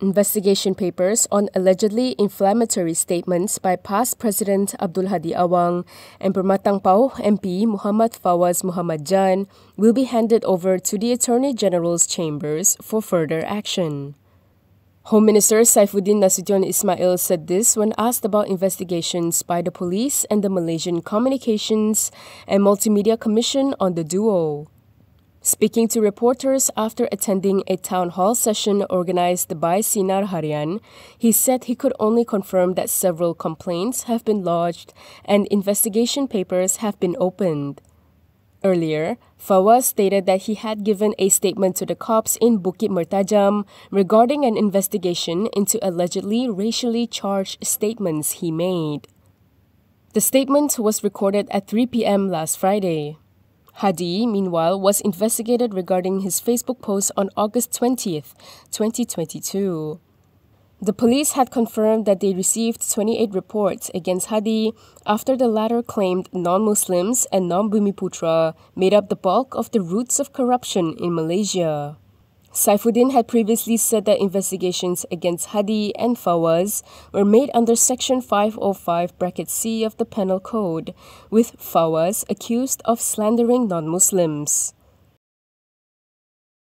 investigation papers on allegedly inflammatory statements by past President Abdul Hadi Awang and Permatang Pauh MP Muhammad Fawwaz Mohamad Jan will be handed over to the Attorney-General's Chambers for further action. Home Minister Saifuddin Nasution Ismail said this when asked about investigations by the police and the Malaysian Communications and Multimedia Commission on the duo. Speaking to reporters after attending a town hall session organized by Sinar Haryan, he said he could only confirm that several complaints have been lodged and investigation papers have been opened. Earlier, Fawaz stated that he had given a statement to the cops in Bukit Mertajam regarding an investigation into allegedly racially charged statements he made. The statement was recorded at 3 p.m. last Friday. Hadi, meanwhile, was investigated regarding his Facebook post on August 20th, 2022. The police had confirmed that they received 28 reports against Hadi after the latter claimed non-Muslims and non-Bumiputra made up the bulk of the roots of corruption in Malaysia. Saifuddin had previously said that investigations against Hadi and Fawaz were made under Section 505(c) of the Penal Code, with Fawaz accused of slandering non-Muslims.